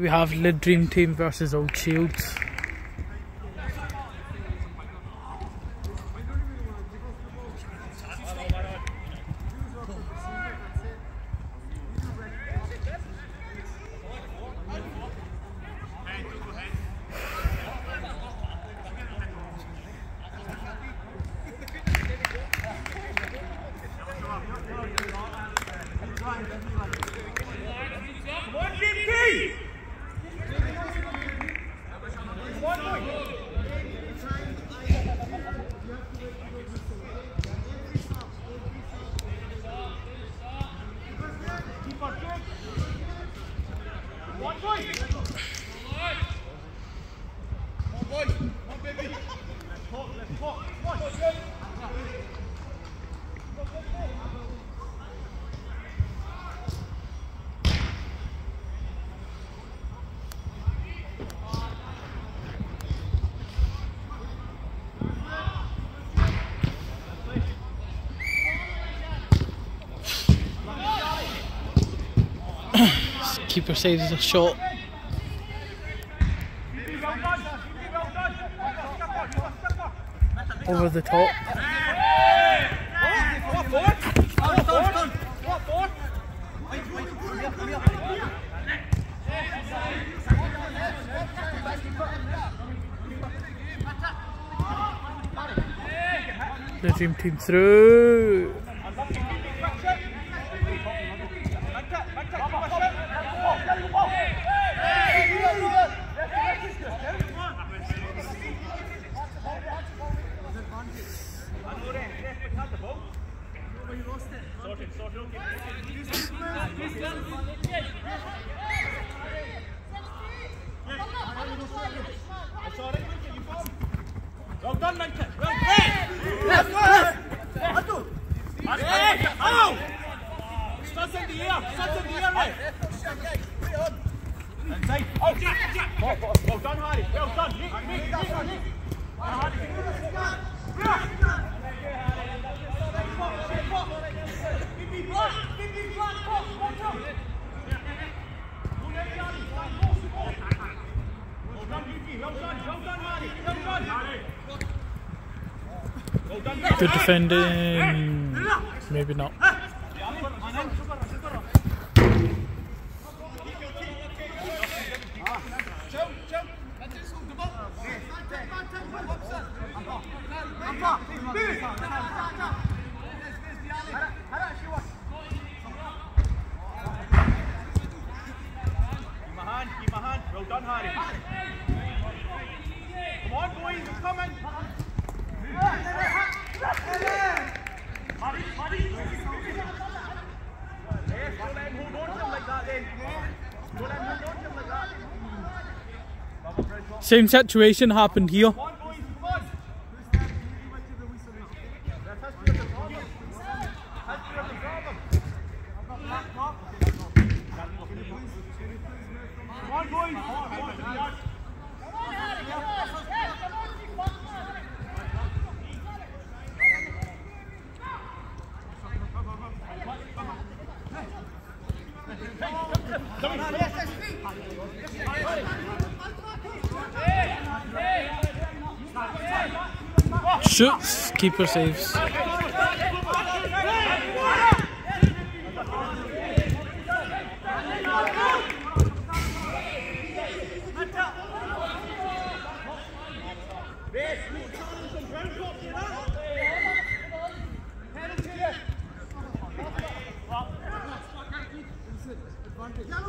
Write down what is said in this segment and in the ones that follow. We have Le Dream Team versus Old Shields. Keeper saves a shot. Over the top. The Dream Team through. Good defending, maybe not. Same situation happened here. Shoots, keeper saves.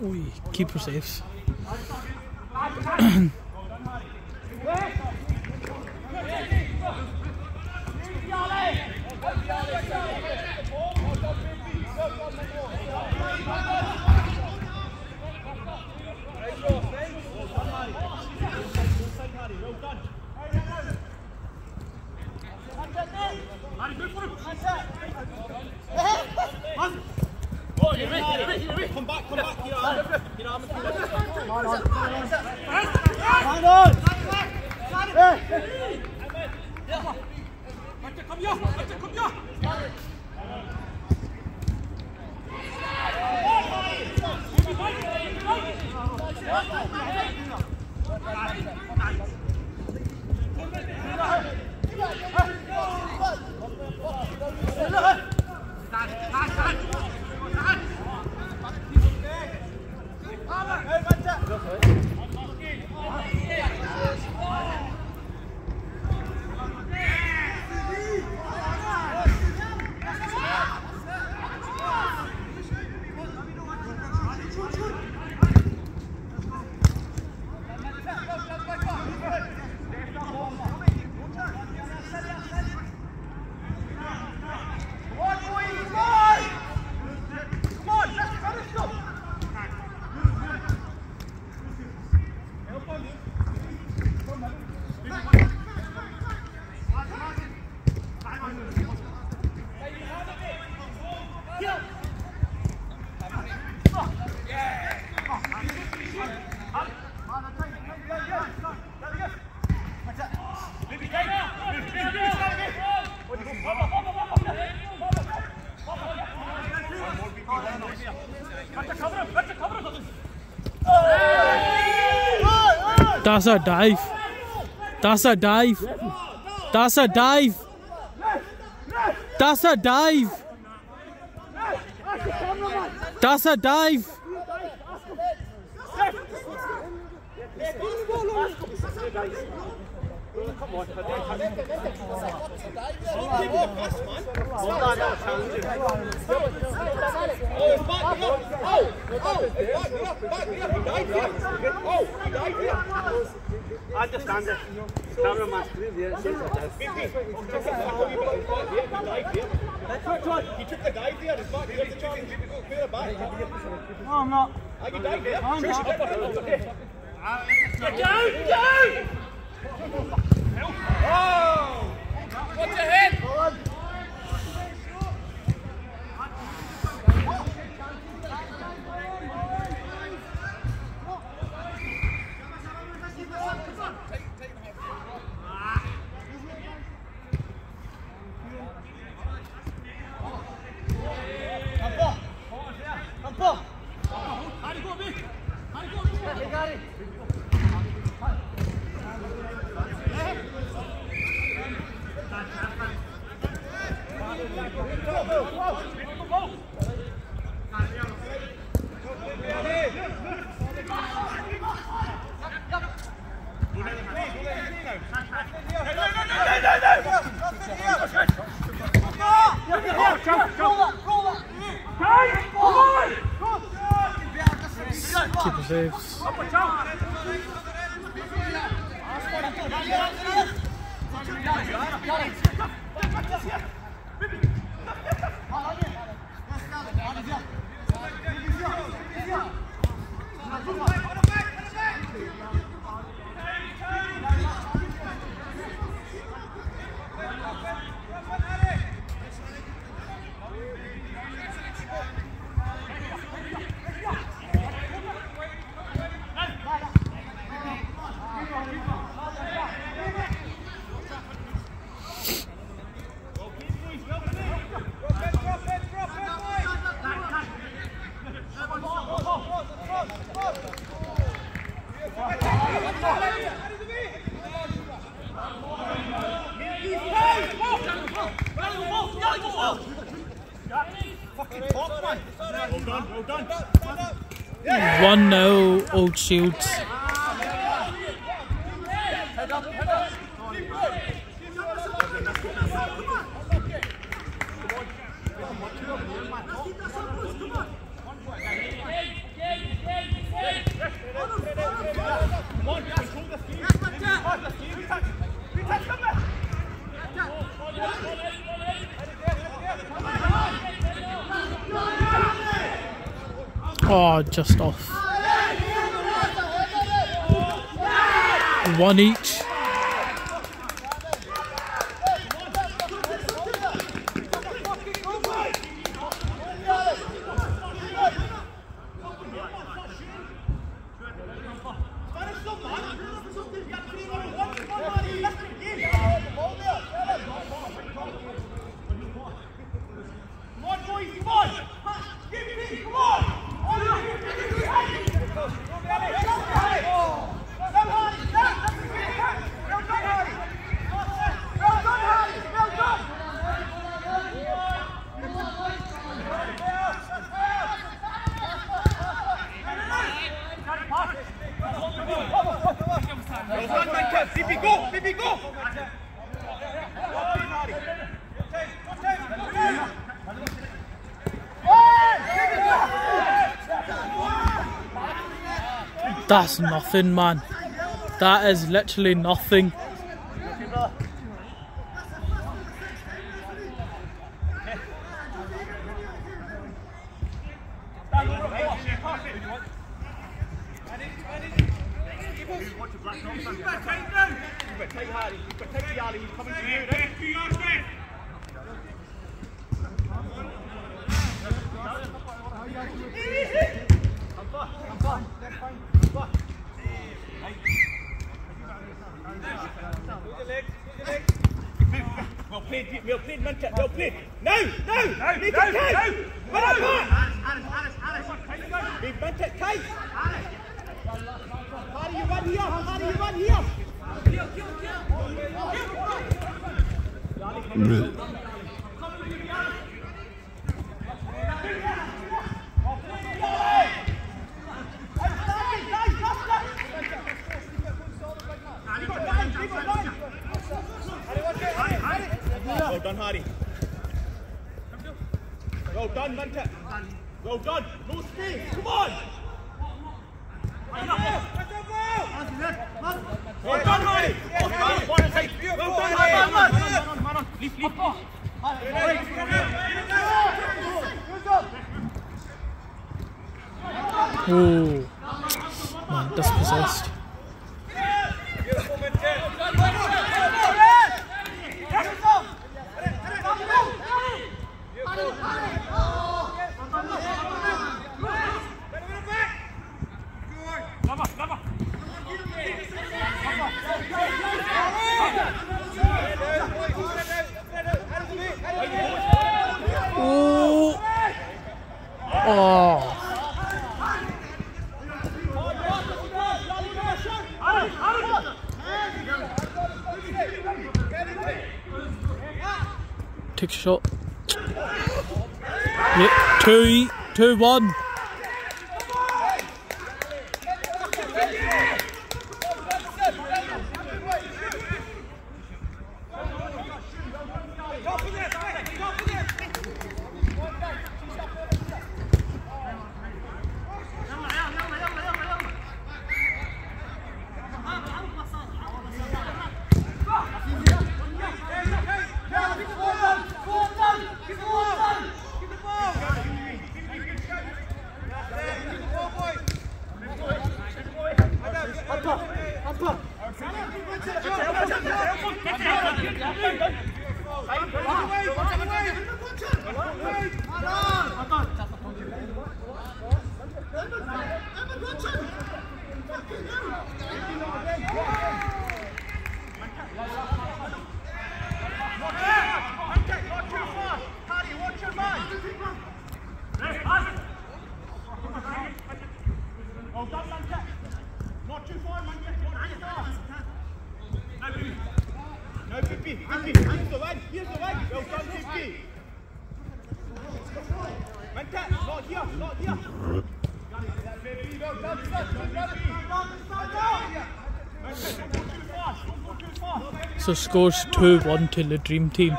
Ui, keeper saves. That's a dive. That's a dive. That's a dive. That's a dive. That's a dive. Understand it. Cameraman, he took the dive there. His back. Clear back. No, I'm not. I can dive there. I'm not. Oh! What's your head? Got it. 1-0 Old Shields. Oh, just off. One each. That's nothing, man. That is literally nothing. Shot. Yep, 2-1. So scores 2-1 to the Dream Team.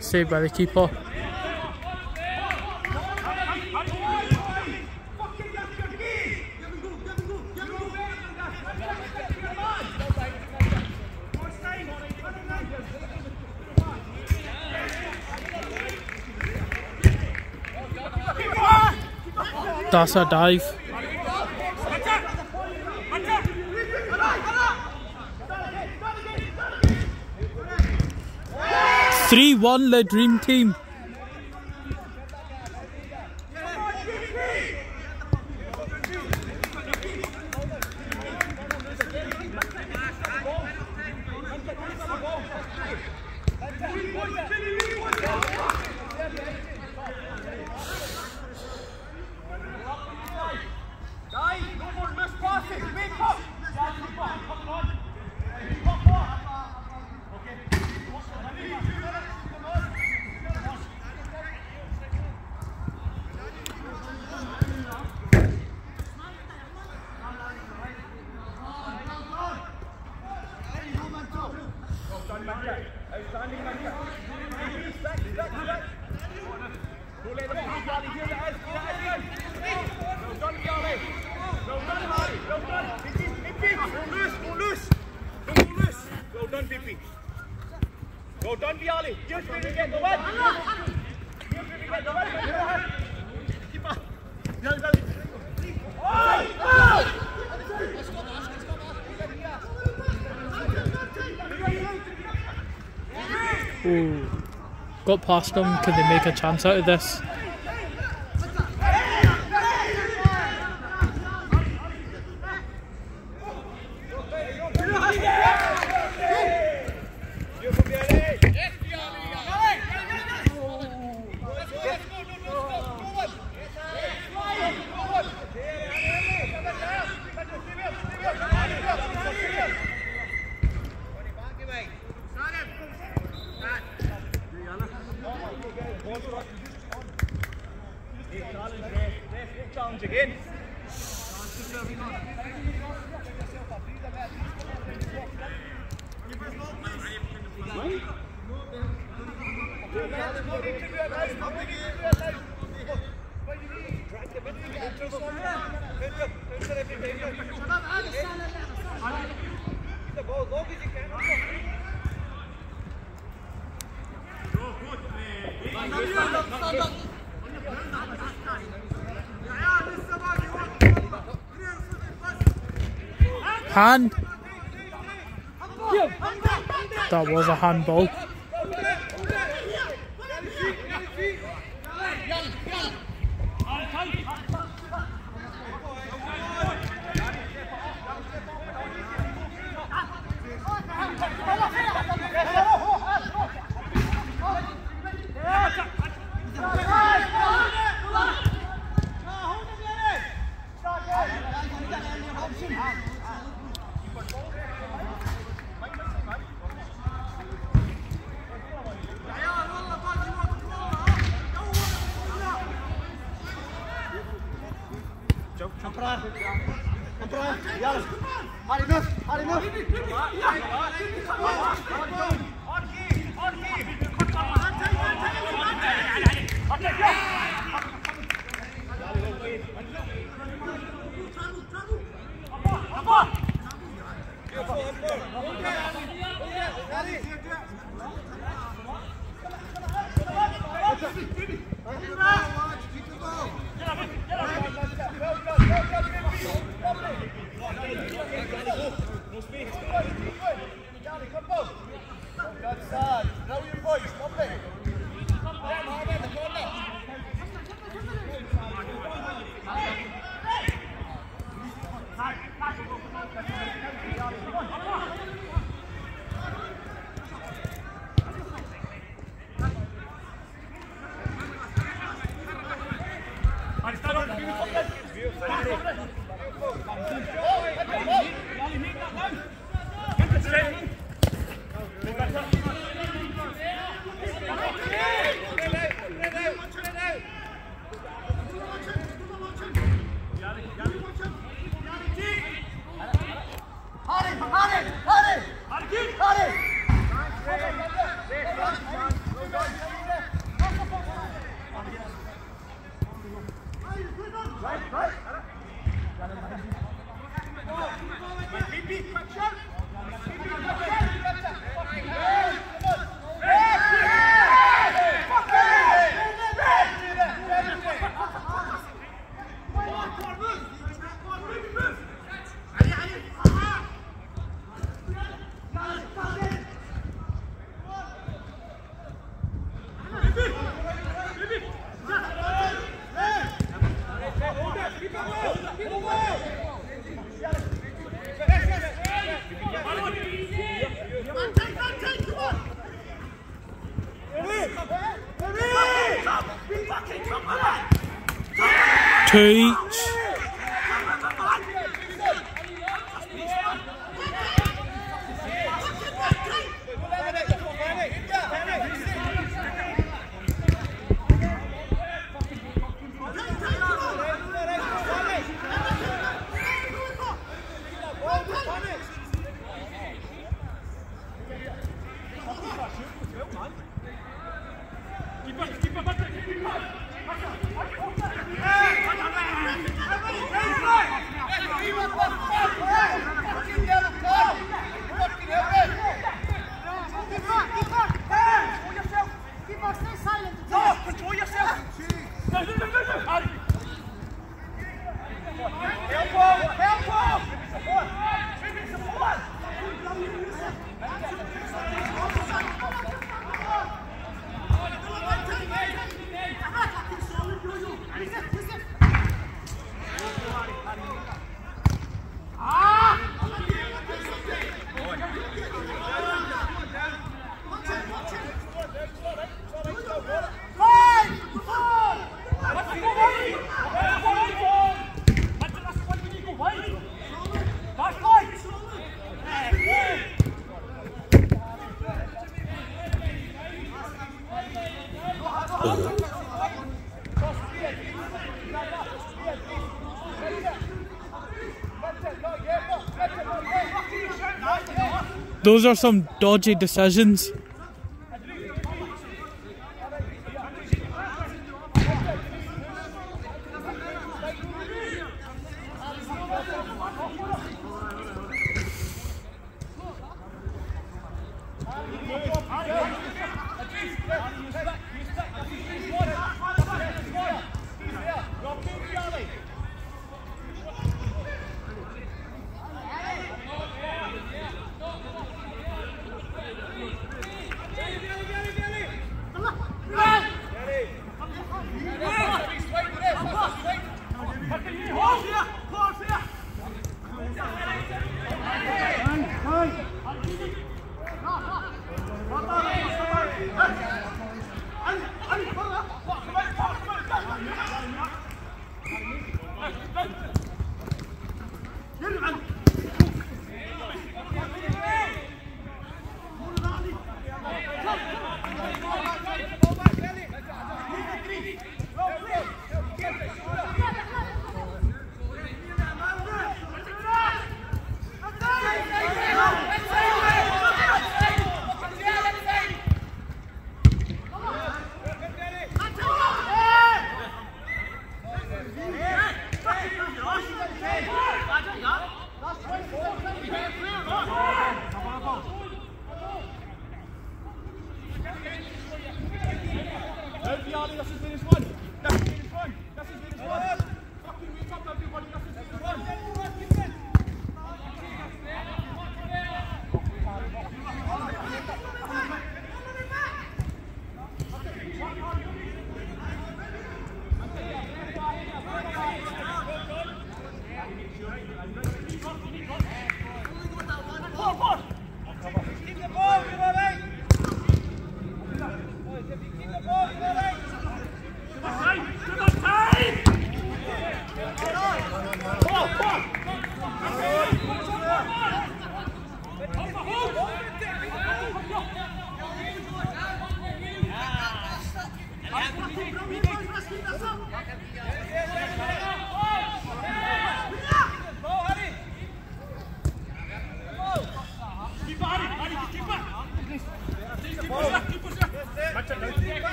Saved by the keeper. That's a dive. Yes. 3-1 Le Dream Team. Ooh. Got past them. Can they make a chance out of this? Hand. That was a handball. Come Teach. Those are some dodgy decisions.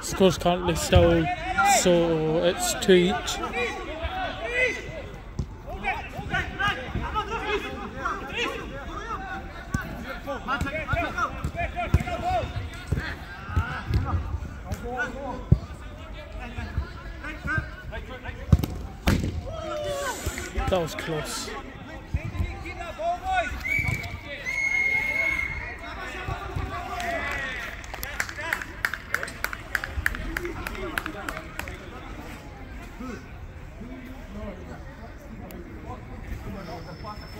Scores currently still, so it's 2 each. was close.